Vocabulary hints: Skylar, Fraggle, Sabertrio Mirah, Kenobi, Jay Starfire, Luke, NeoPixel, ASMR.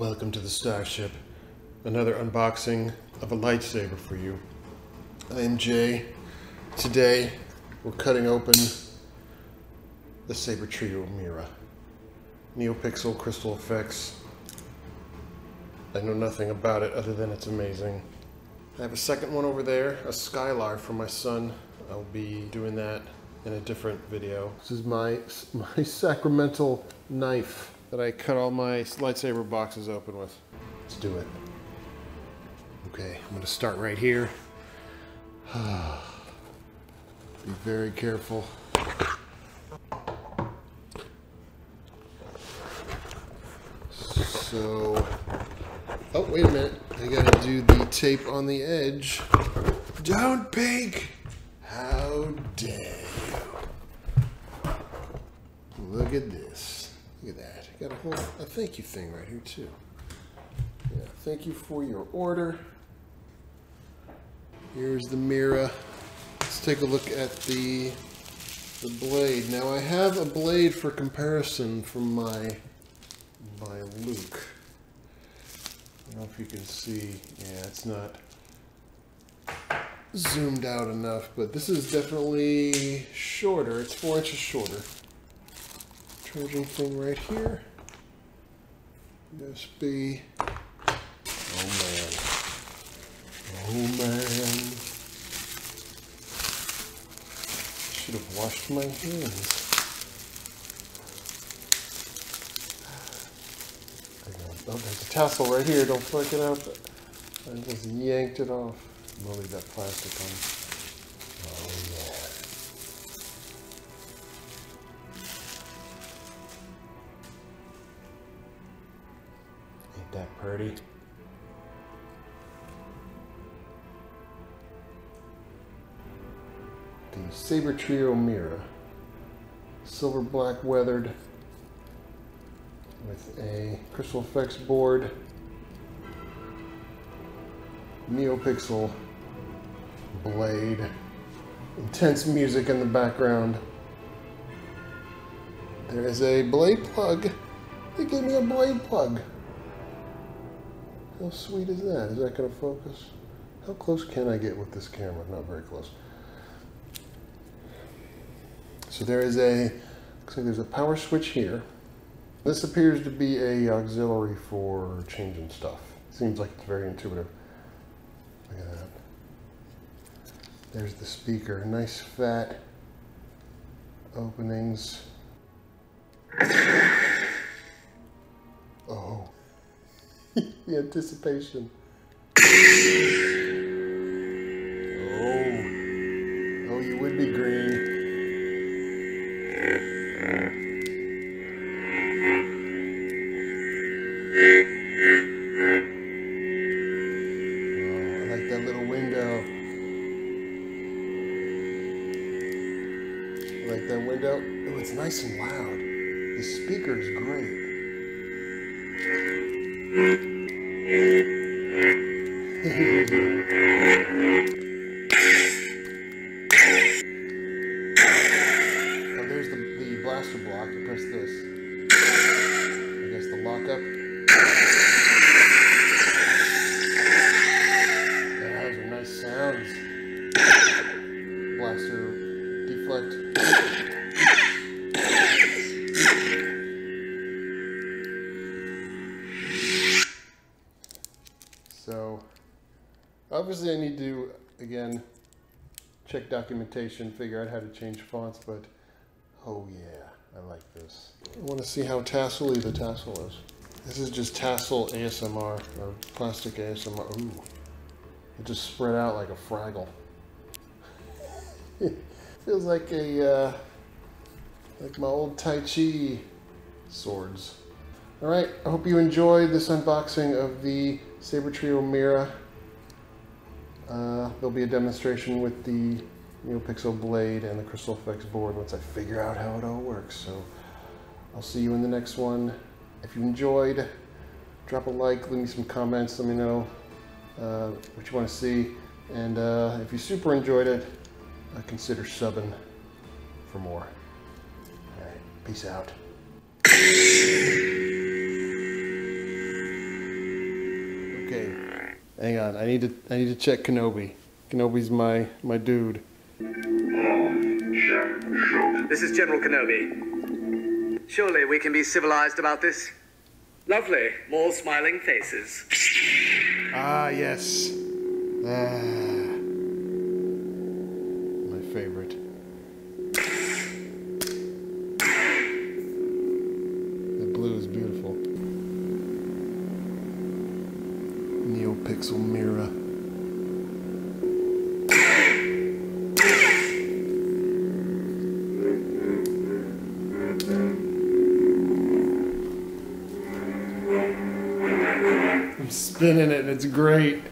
Welcome to the Starship. Another unboxing of a lightsaber for you. I am Jay. Today we're cutting open the Sabertrio Mirah. NeoPixel crystal effects. I know nothing about it other than it's amazing. I have a second one over there, a Skylar for my son. I'll be doing that in a different video. This is my sacramental knife that I cut all my lightsaber boxes open with. Let's do it. Okay, I'm gonna start right here. Be very careful. So, oh, wait a minute. I gotta do the tape on the edge. Don't peek! How dare you? Look at this. Look at that. Got a whole thank you thing right here, too. Yeah, thank you for your order. Here's the mirror. Let's take a look at the blade. Now, I have a blade for comparison from my Luke. I don't know if you can see. Yeah, it's not zoomed out enough, but this is definitely shorter. It's 4 inches shorter. Charging thing right here. USB. Oh man. Should have washed my hands. Oh, there's a tassel right here. Don't fuck it up. I just yanked it off. I'm gonna leave that plastic on. Oh yeah. Ain't that pretty? The Sabertrio Mirah. Silver black weathered. With a crystal effects board, NeoPixel blade, intense music in the background. There is a blade plug. They gave me a blade plug. How sweet is that? Is that going to focus? How close can I get with this camera? Not very close. So there is a, looks like there's a power switch here. This appears to be a auxiliary for changing stuff. Seems like it's very intuitive. Look at that. There's the speaker. Nice fat openings. Oh. The anticipation. Oh. Oh, you would be green. Oh, it's nice and loud. The speaker is great. Oh, there's the blaster block. You press this. I guess the lockup. That has a nice sound. Blaster deflect. So, obviously I need to, again, check documentation, figure out how to change fonts, but, oh yeah, I like this. I want to see how tassely the tassel is. This is just tassel ASMR, or plastic ASMR. Ooh, it just spread out like a Fraggle. Feels like a, like my old Tai Chi swords. All right, I hope you enjoyed this unboxing of the Sabertrio Mirah. There'll be a demonstration with the NeoPixel blade and the Crystal Effects board once I figure out how it all works. So I'll see you in the next one. If you enjoyed, drop a like, leave me some comments, let me know what you want to see. And if you super enjoyed it, consider subbing for more. All right, peace out. on. I need to check Kenobi. Kenobi's my dude. This is General Kenobi. Surely we can be civilized about this. Lovely. More smiling faces. Ah, yes. My favorite. The blue is beautiful. NeoPixel Mirah. Spinning it, and it's great.